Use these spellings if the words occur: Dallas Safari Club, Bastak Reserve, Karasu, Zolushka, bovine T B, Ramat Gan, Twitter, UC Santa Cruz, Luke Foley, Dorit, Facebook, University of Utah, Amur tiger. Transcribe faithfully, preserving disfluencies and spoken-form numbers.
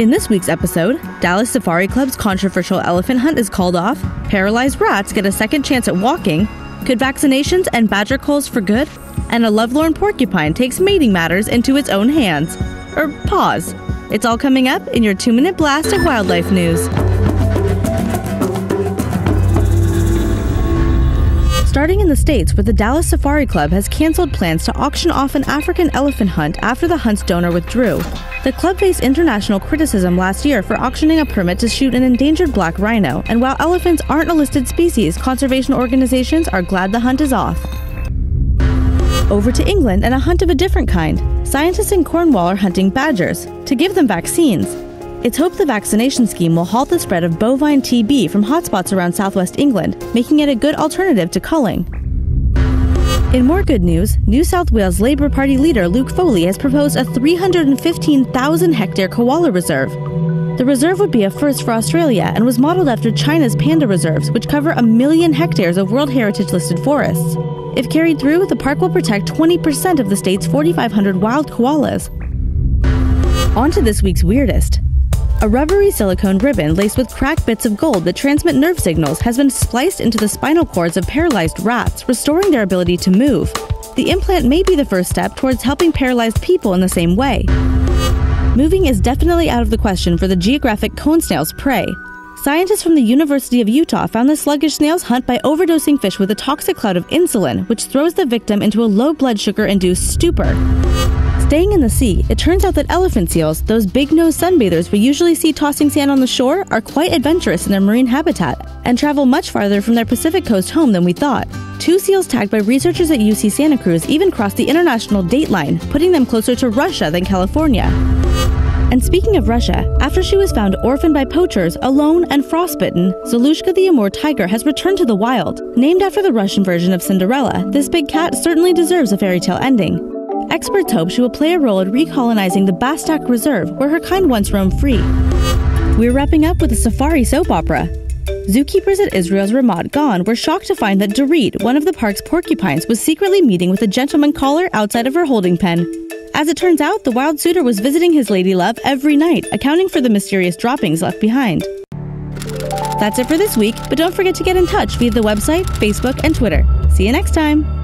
In this week's episode, Dallas Safari Club's controversial elephant hunt is called off, paralyzed rats get a second chance at walking, could vaccinations and badger culls for good, and a lovelorn porcupine takes mating matters into its own hands. Or paws. It's all coming up in your two-minute blast of wildlife news. Starting in the States, where the Dallas Safari Club has canceled plans to auction off an African elephant hunt after the hunt's donor withdrew. The club faced international criticism last year for auctioning a permit to shoot an endangered black rhino, and while elephants aren't a listed species, conservation organizations are glad the hunt is off. Over to England and a hunt of a different kind. Scientists in Cornwall are hunting badgers to give them vaccines. It's hoped the vaccination scheme will halt the spread of bovine T B from hotspots around southwest England, making it a good alternative to culling. In more good news, New South Wales Labour Party leader Luke Foley has proposed a three hundred fifteen thousand hectare koala reserve. The reserve would be a first for Australia and was modeled after China's panda reserves, which cover a million hectares of World Heritage listed forests. If carried through, the park will protect twenty percent of the state's forty-five hundred wild koalas. On to this week's weirdest. A rubbery silicone ribbon laced with cracked bits of gold that transmit nerve signals has been spliced into the spinal cords of paralyzed rats, restoring their ability to move. The implant may be the first step towards helping paralyzed people in the same way. Moving is definitely out of the question for the geographic cone snail's prey. Scientists from the University of Utah found the sluggish snails hunt by overdosing fish with a toxic cloud of insulin, which throws the victim into a low blood sugar-induced stupor. Staying in the sea, it turns out that elephant seals, those big-nosed sunbathers we usually see tossing sand on the shore, are quite adventurous in their marine habitat and travel much farther from their Pacific coast home than we thought. Two seals tagged by researchers at U C Santa Cruz even crossed the international date line, putting them closer to Russia than California. And speaking of Russia, after she was found orphaned by poachers, alone and frostbitten, Zolushka the Amur tiger has returned to the wild. Named after the Russian version of Cinderella, this big cat certainly deserves a fairy tale ending. Experts hope she will play a role in recolonizing the Bastak Reserve, where her kind once roamed free. We're wrapping up with a safari soap opera. Zookeepers at Israel's Ramat Gan were shocked to find that Dorit, one of the park's porcupines, was secretly meeting with a gentleman caller outside of her holding pen. As it turns out, the wild suitor was visiting his lady love every night, accounting for the mysterious droppings left behind. That's it for this week, but don't forget to get in touch via the website, Facebook, and Twitter. See you next time!